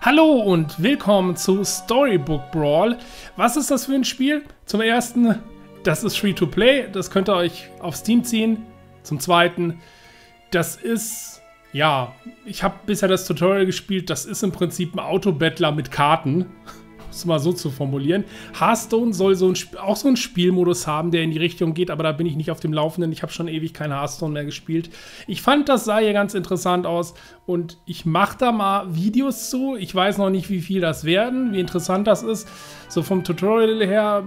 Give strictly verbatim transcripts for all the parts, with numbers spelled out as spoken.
Hallo und willkommen zu Storybook Brawl. Was ist das für ein Spiel? Zum ersten, das ist free to play, das könnt ihr euch auf Steam ziehen. Zum zweiten, das ist, ja, ich habe bisher das Tutorial gespielt, das ist im Prinzip ein Autobattler mit Karten, um es mal so zu formulieren. Hearthstone soll so ein, auch so einen Spielmodus haben, der in die Richtung geht, aber da bin ich nicht auf dem Laufenden. Ich habe schon ewig kein Hearthstone mehr gespielt. Ich fand, das sah hier ganz interessant aus und ich mache da mal Videos zu. Ich weiß noch nicht, wie viel das werden, wie interessant das ist. So vom Tutorial her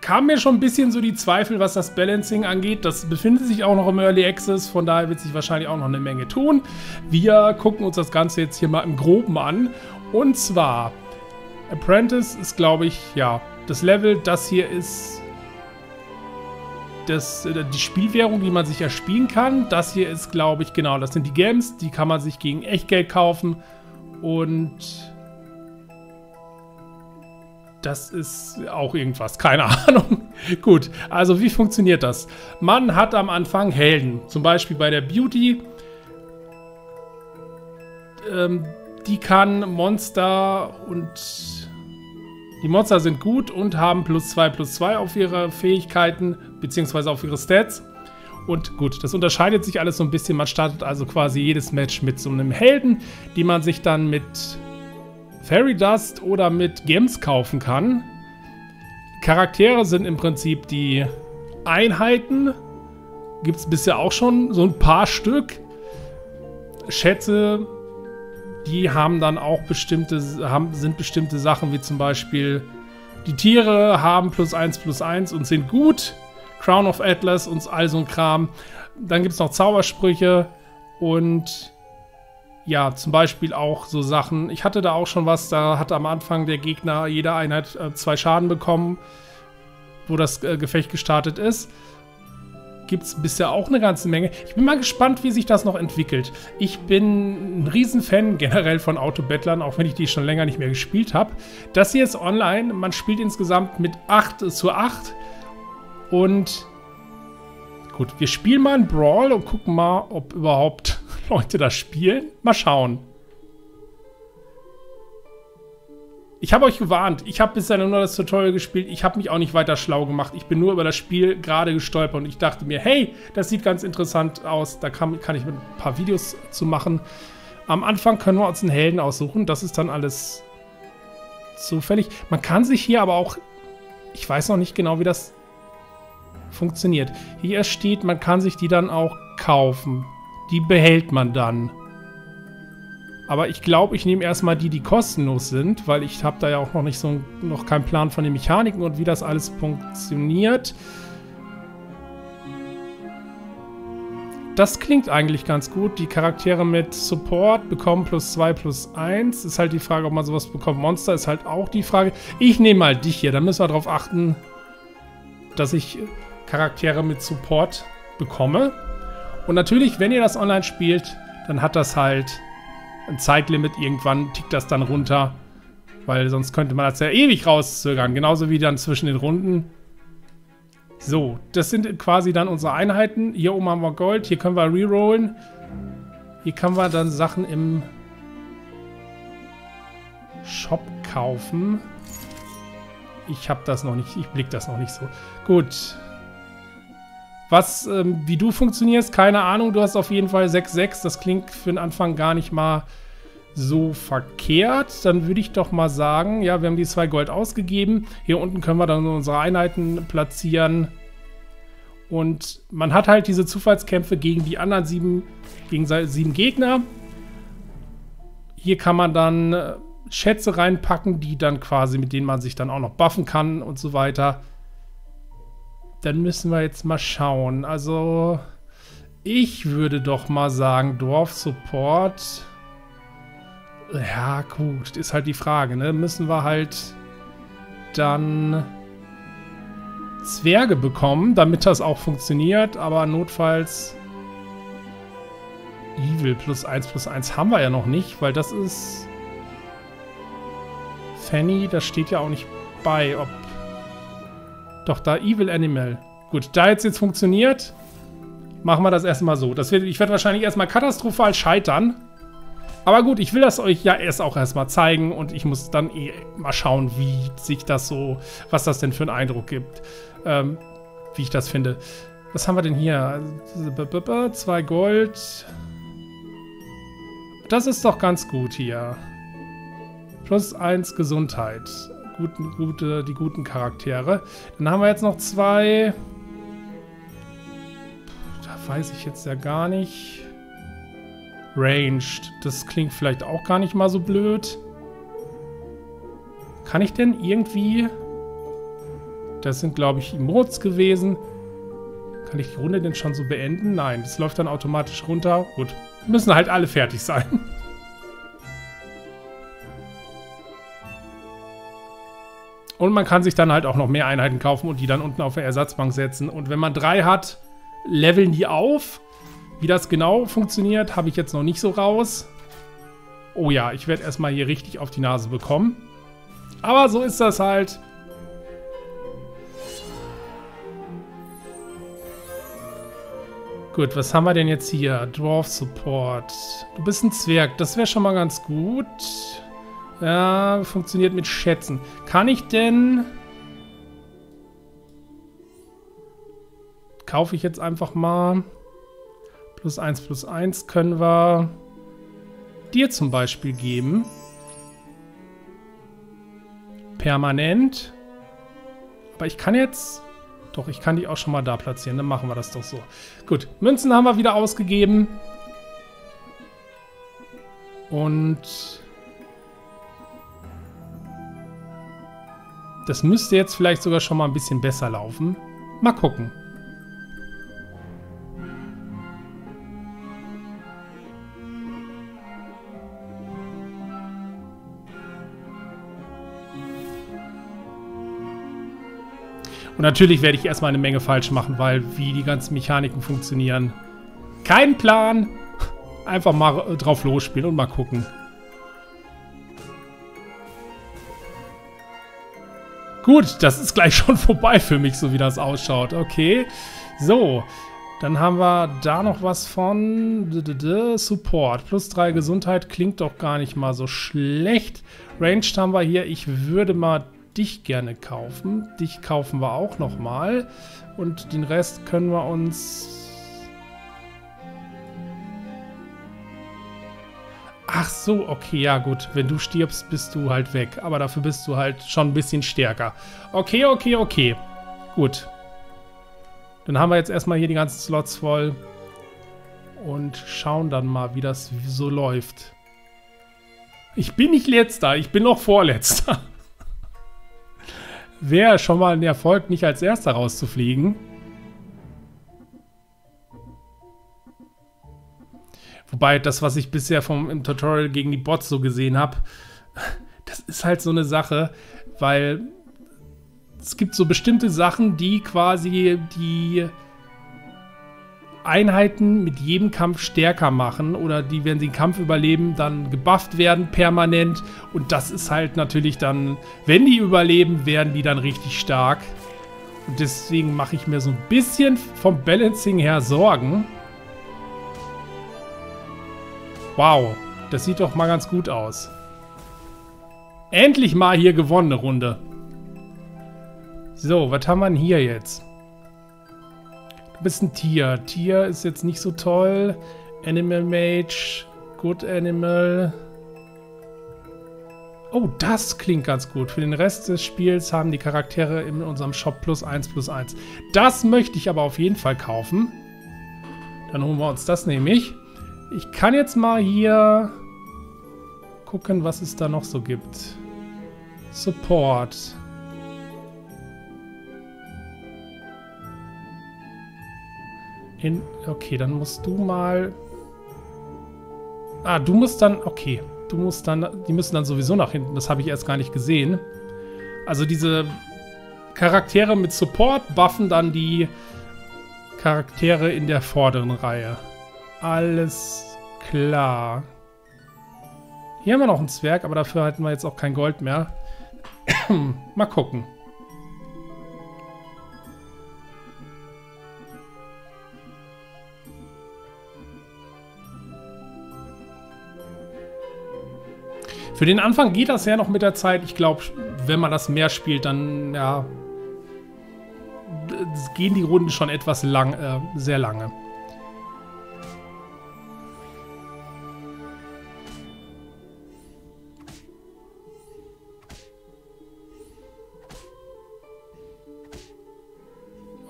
kamen mir schon ein bisschen so die Zweifel, was das Balancing angeht. Das befindet sich auch noch im Early Access, von daher wird sich wahrscheinlich auch noch eine Menge tun. Wir gucken uns das Ganze jetzt hier mal im Groben an. Und zwar Apprentice ist, glaube ich, ja, das Level. Das hier ist das, die Spielwährung, die man sich erspielen kann. Das hier ist, glaube ich, genau, das sind die Gems. Die kann man sich gegen Echtgeld kaufen. Und das ist auch irgendwas, keine Ahnung. Gut, also wie funktioniert das? Man hat am Anfang Helden, zum Beispiel bei der Beauty. Ähm... Die kann Monster und die Monster sind gut und haben plus zwei plus zwei auf ihre Fähigkeiten beziehungsweise auf ihre Stats. Und gut, das unterscheidet sich alles so ein bisschen. Man startet also quasi jedes Match mit so einem Helden, die man sich dann mit Fairy Dust oder mit Gems kaufen kann. Charaktere sind im Prinzip die Einheiten. Gibt es bisher auch schon so ein paar Stück. Schätze. Die haben dann auch bestimmte, haben, sind bestimmte Sachen, wie zum Beispiel die Tiere haben plus eins plus eins und sind gut. Crown of Atlas und all so ein Kram. Dann gibt es noch Zaubersprüche und ja, zum Beispiel auch so Sachen. Ich hatte da auch schon was, da hat am Anfang der Gegner jeder Einheit äh, zwei Schaden bekommen, wo das äh, Gefecht gestartet ist. Gibt es bisher auch eine ganze Menge. Ich bin mal gespannt, wie sich das noch entwickelt. Ich bin ein Riesenfan generell von Autobattlern, auch wenn ich die schon länger nicht mehr gespielt habe. Das hier ist online. Man spielt insgesamt mit acht zu acht. Und gut, wir spielen mal einen Brawl und gucken mal, ob überhaupt Leute das spielen. Mal schauen. Ich habe euch gewarnt, ich habe bisher nur das Tutorial gespielt, ich habe mich auch nicht weiter schlau gemacht, ich bin nur über das Spiel gerade gestolpert und ich dachte mir, hey, das sieht ganz interessant aus, da kann, kann ich mit ein paar Videos zu machen. Am Anfang können wir uns einen Helden aussuchen, das ist dann alles zufällig. Man kann sich hier aber auch, ich weiß noch nicht genau, wie das funktioniert. Hier steht, man kann sich die dann auch kaufen, die behält man dann. Aber ich glaube, ich nehme erstmal die, die kostenlos sind, weil ich habe da ja auch noch nicht so noch keinen Plan von den Mechaniken und wie das alles funktioniert. Das klingt eigentlich ganz gut. Die Charaktere mit Support bekommen plus zwei plus eins. Ist halt die Frage, ob man sowas bekommt. Monster ist halt auch die Frage. Ich nehme mal dich hier. Da müssen wir darauf achten, dass ich Charaktere mit Support bekomme. Und natürlich, wenn ihr das online spielt, dann hat das halt ein Zeitlimit, irgendwann tickt das dann runter, weil sonst könnte man das ja ewig rauszögern, genauso wie dann zwischen den Runden. So, das sind quasi dann unsere Einheiten. Hier oben haben wir Gold, hier können wir rerollen. Hier können wir dann Sachen im Shop kaufen. Ich habe das noch nicht, ich blick das noch nicht so. Gut. Was, ähm, wie du funktionierst, keine Ahnung. Du hast auf jeden Fall sechs sechs. Das klingt für den Anfang gar nicht mal so verkehrt. Dann würde ich doch mal sagen, ja, wir haben die zwei Gold ausgegeben. Hier unten können wir dann unsere Einheiten platzieren. Und man hat halt diese Zufallskämpfe gegen die anderen sieben, gegen sieben Gegner. Hier kann man dann Schätze reinpacken, die dann quasi, mit denen man sich dann auch noch buffen kann und so weiter. Dann müssen wir jetzt mal schauen. Also, ich würde doch mal sagen, Dwarf Support. Ja, gut, ist halt die Frage, ne? Müssen wir halt dann Zwerge bekommen, damit das auch funktioniert. Aber notfalls Evil plus eins plus eins haben wir ja noch nicht, weil das ist Fanny, das steht ja auch nicht bei, ob doch, da Evil Animal. Gut, da jetzt jetzt funktioniert, machen wir das erstmal so. Das wird, ich werde wahrscheinlich erstmal katastrophal scheitern. Aber gut, ich will das euch ja erst auch erstmal zeigen und ich muss dann eh mal schauen, wie sich das so, was das denn für einen Eindruck gibt, ähm, wie ich das finde. Was haben wir denn hier? Zwei Gold. Das ist doch ganz gut hier. Plus eins Gesundheit. Guten, gute, die guten Charaktere. Dann haben wir jetzt noch zwei. Da weiß ich jetzt ja gar nicht. Ranged. Das klingt vielleicht auch gar nicht mal so blöd. Kann ich denn irgendwie... Das sind, glaube ich, Emotes gewesen. Kann ich die Runde denn schon so beenden? Nein, das läuft dann automatisch runter. Gut, müssen halt alle fertig sein. Und man kann sich dann halt auch noch mehr Einheiten kaufen und die dann unten auf der Ersatzbank setzen. Und wenn man drei hat, leveln die auf. Wie das genau funktioniert, habe ich jetzt noch nicht so raus. Oh ja, ich werde erstmal hier richtig auf die Nase bekommen. Aber so ist das halt. Gut, was haben wir denn jetzt hier? Dwarf Support. Du bist ein Zwerg, das wäre schon mal ganz gut. Ja, funktioniert mit Schätzen. Kann ich denn... Kaufe ich jetzt einfach mal. Plus eins, plus eins können wir dir zum Beispiel geben. Permanent. Aber ich kann jetzt... Doch, ich kann die auch schon mal da platzieren. Dann machen wir das doch so. Gut, Münzen haben wir wieder ausgegeben. Und... Das müsste jetzt vielleicht sogar schon mal ein bisschen besser laufen. Mal gucken. Und natürlich werde ich erstmal eine Menge falsch machen, weil wie die ganzen Mechaniken funktionieren. Kein Plan. Einfach mal drauf losspielen und mal gucken. Gut, das ist gleich schon vorbei für mich, so wie das ausschaut. Okay, so. Dann haben wir da noch was von Support. Plus drei Gesundheit klingt doch gar nicht mal so schlecht. Ranged haben wir hier. Ich würde mal dich gerne kaufen. Dich kaufen wir auch nochmal. Und den Rest können wir uns... Ach so, okay, ja gut. Wenn du stirbst, bist du halt weg. Aber dafür bist du halt schon ein bisschen stärker. Okay, okay, okay. Gut. Dann haben wir jetzt erstmal hier die ganzen Slots voll. Und schauen dann mal, wie das so läuft. Ich bin nicht Letzter, ich bin noch Vorletzter. Wäre schon mal ein Erfolg, nicht als Erster rauszufliegen. Wobei das, was ich bisher vom, im Tutorial gegen die Bots so gesehen habe, das ist halt so eine Sache, weil es gibt so bestimmte Sachen, die quasi die Einheiten mit jedem Kampf stärker machen oder die, wenn sie den Kampf überleben, dann gebufft werden permanent. Und das ist halt natürlich dann, wenn die überleben, werden die dann richtig stark. Und deswegen mache ich mir so ein bisschen vom Balancing her Sorgen. Wow, das sieht doch mal ganz gut aus. Endlich mal hier gewonnene Runde. So, was haben wir denn hier jetzt? Du bist ein Tier. Tier ist jetzt nicht so toll. Animal Mage, Good Animal. Oh, das klingt ganz gut. Für den Rest des Spiels haben die Charaktere in unserem Shop plus eins plus eins. Das möchte ich aber auf jeden Fall kaufen. Dann holen wir uns das nämlich. Ich kann jetzt mal hier gucken, was es da noch so gibt. Support. In, okay, dann musst du mal... Ah, du musst dann... Okay, du musst dann... Die müssen dann sowieso nach hinten. Das habe ich erst gar nicht gesehen. Also diese Charaktere mit Support buffen dann die Charaktere in der vorderen Reihe. Alles klar. Hier haben wir noch einen Zwerg, aber dafür hatten wir jetzt auch kein Gold mehr. Mal gucken. Für den Anfang geht das ja noch mit der Zeit. Ich glaube, wenn man das mehr spielt, dann ja, gehen die Runden schon etwas lang, äh, sehr lange.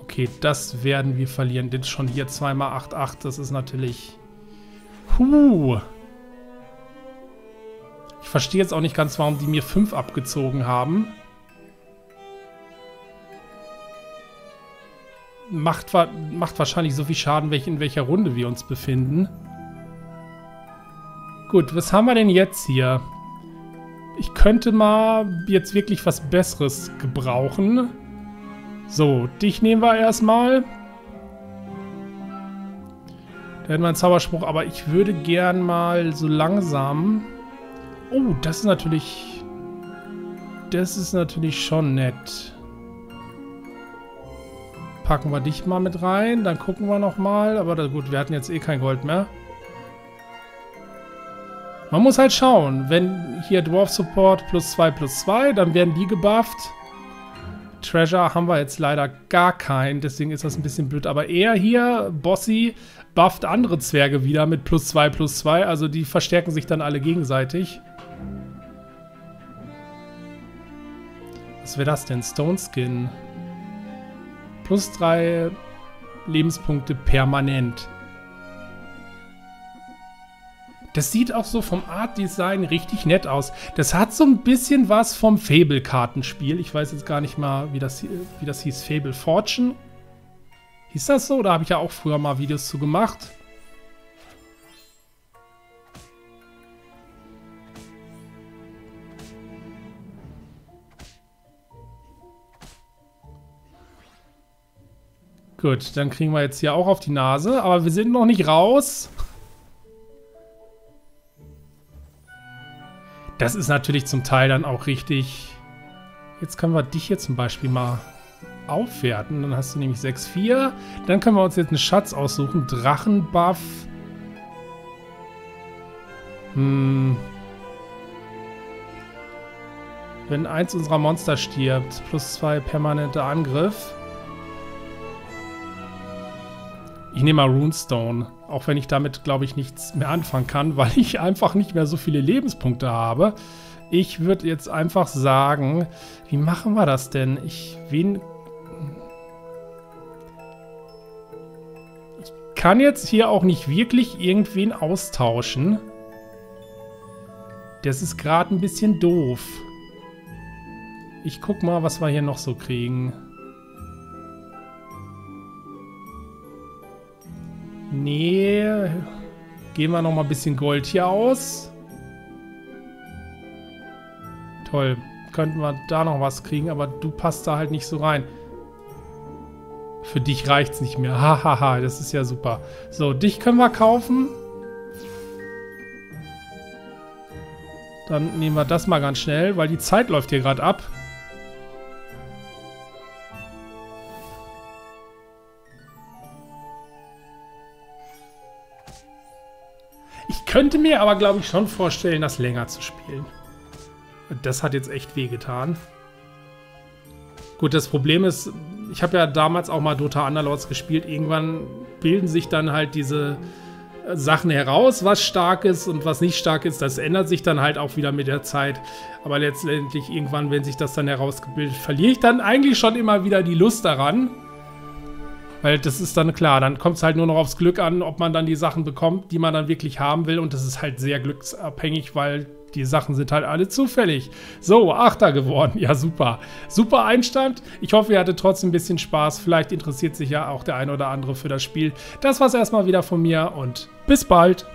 Okay, das werden wir verlieren. Denn schon hier zwei mal acht, acht. Das ist natürlich... Huh. Ich verstehe jetzt auch nicht ganz, warum die mir fünf abgezogen haben. Macht, wa macht wahrscheinlich so viel Schaden, in welcher Runde wir uns befinden. Gut, was haben wir denn jetzt hier? Ich könnte mal jetzt wirklich was Besseres gebrauchen. So, dich nehmen wir erstmal. Da hätten wir einen Zauberspruch, aber ich würde gern mal so langsam... Oh, das ist natürlich... Das ist natürlich schon nett. Packen wir dich mal mit rein, dann gucken wir nochmal. Aber da, gut, wir hatten jetzt eh kein Gold mehr. Man muss halt schauen. Wenn hier Dwarf Support plus zwei, plus zwei, dann werden die gebufft. Treasure haben wir jetzt leider gar keinen, deswegen ist das ein bisschen blöd. Aber er hier, Bossy, bufft andere Zwerge wieder mit plus zwei, plus zwei. Also die verstärken sich dann alle gegenseitig. Was wäre das denn? Stone Skin. plus drei Lebenspunkte permanent. Das sieht auch so vom Art-Design richtig nett aus. Das hat so ein bisschen was vom Fable-Kartenspiel. Ich weiß jetzt gar nicht mal, wie das, wie das hieß. Fable Fortune. Hieß das so? Da habe ich ja auch früher mal Videos zu gemacht. Gut, dann kriegen wir jetzt hier auch auf die Nase. Aber wir sind noch nicht raus. Das ist natürlich zum Teil dann auch richtig. Jetzt können wir dich hier zum Beispiel mal aufwerten. Dann hast du nämlich sechs vier. Dann können wir uns jetzt einen Schatz aussuchen. Drachenbuff. Hm. Wenn eins unserer Monster stirbt, plus zwei permanenter Angriff. Ich nehme mal Runestone, auch wenn ich damit, glaube ich, nichts mehr anfangen kann, weil ich einfach nicht mehr so viele Lebenspunkte habe. Ich würde jetzt einfach sagen, wie machen wir das denn? Ich, wen ich kann jetzt hier auch nicht wirklich irgendwen austauschen. Das ist gerade ein bisschen doof. Ich guck mal, was wir hier noch so kriegen. Nee, gehen wir noch mal ein bisschen Gold hier aus. Toll, könnten wir da noch was kriegen, aber du passt da halt nicht so rein. Für dich reicht's nicht mehr. Hahaha, das ist ja super. So, dich können wir kaufen. Dann nehmen wir das mal ganz schnell, weil die Zeit läuft hier gerade ab. Könnte mir aber, glaube ich, schon vorstellen, das länger zu spielen. Das hat jetzt echt wehgetan. Gut, das Problem ist, ich habe ja damals auch mal Dota Underlords gespielt. Irgendwann bilden sich dann halt diese Sachen heraus, was stark ist und was nicht stark ist. Das ändert sich dann halt auch wieder mit der Zeit. Aber letztendlich irgendwann, wenn sich das dann herausgebildet, verliere ich dann eigentlich schon immer wieder die Lust daran. Weil das ist dann klar, dann kommt es halt nur noch aufs Glück an, ob man dann die Sachen bekommt, die man dann wirklich haben will. Und das ist halt sehr glücksabhängig, weil die Sachen sind halt alle zufällig. So, Achter geworden. Ja, super. Super Einstand. Ich hoffe, ihr hattet trotzdem ein bisschen Spaß. Vielleicht interessiert sich ja auch der ein oder andere für das Spiel. Das war's erstmal wieder von mir und bis bald.